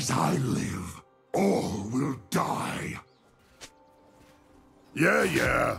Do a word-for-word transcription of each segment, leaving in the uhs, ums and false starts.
As I live, all will die. Yeah, yeah.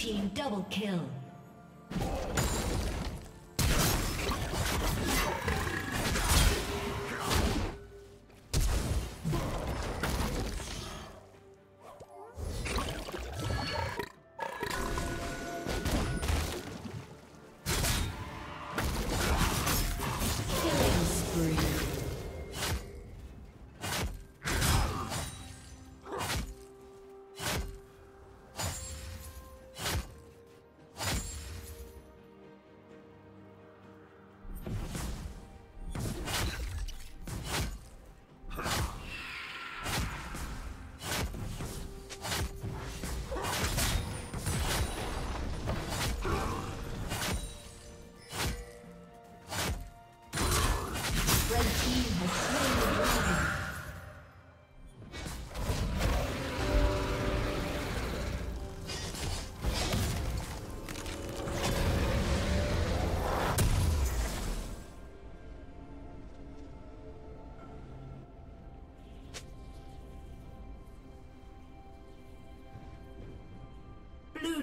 team double kill. Blue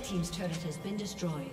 Team's turret has been destroyed.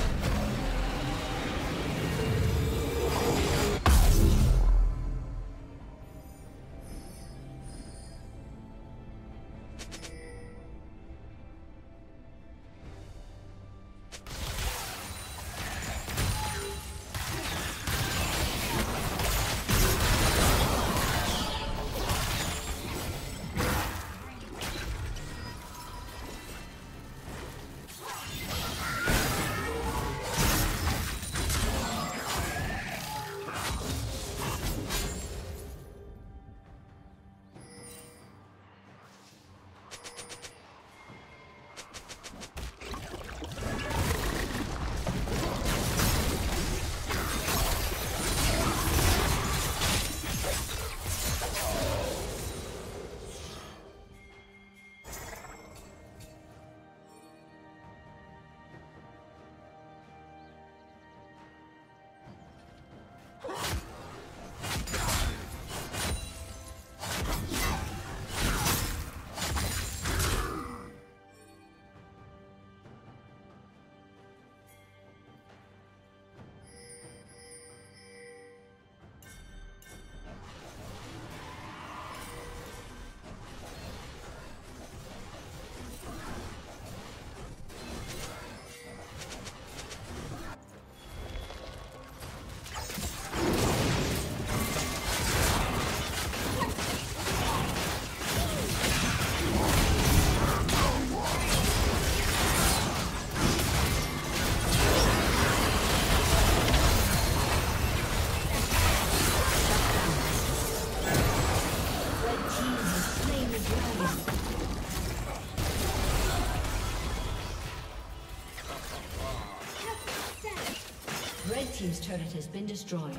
Red team's turret has been destroyed.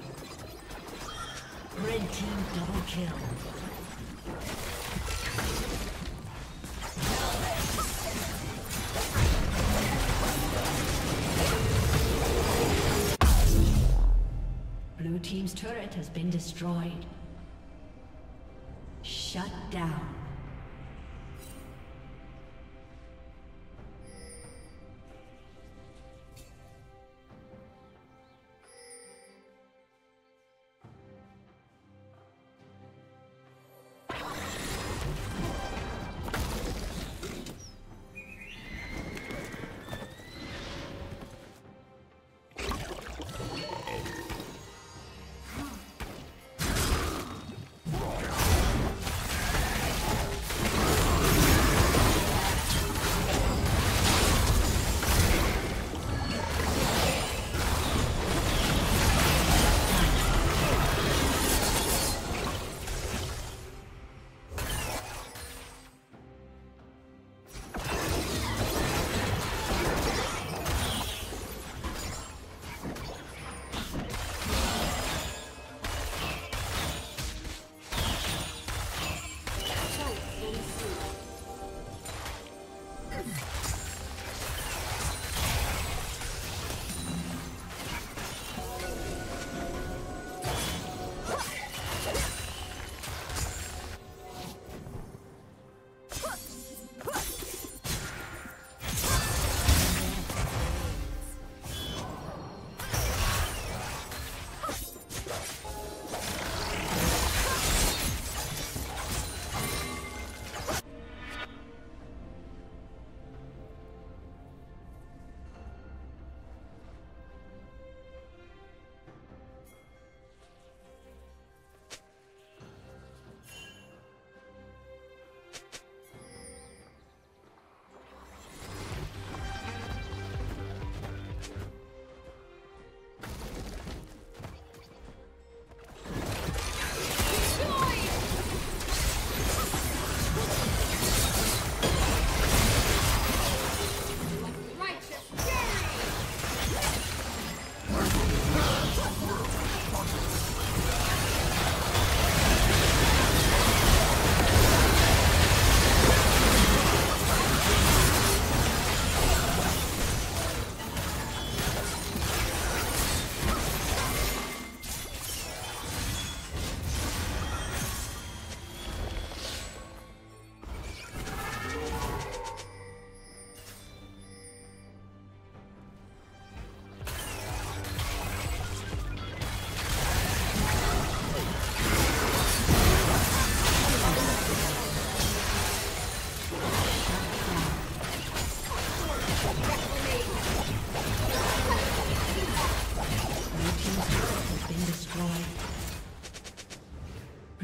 Red team double kill. Blue team's turret has been destroyed. Shut down.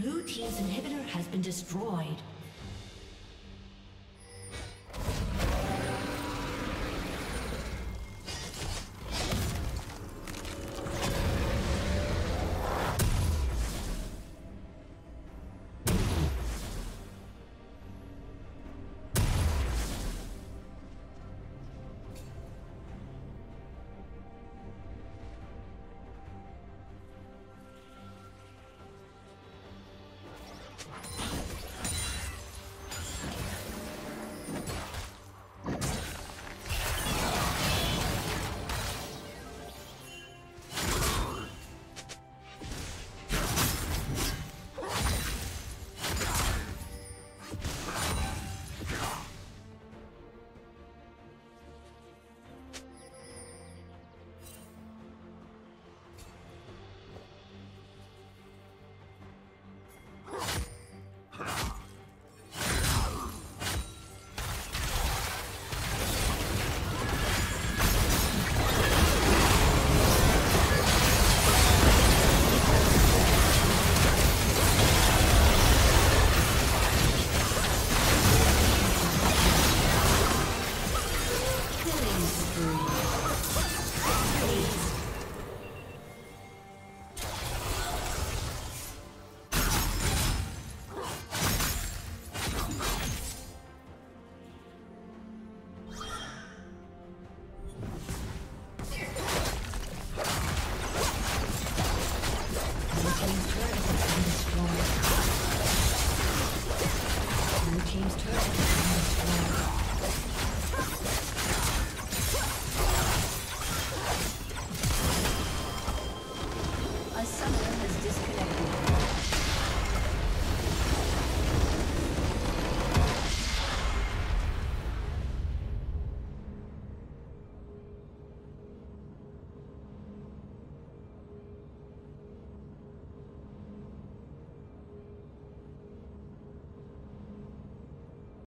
Blue team's inhibitor has been destroyed.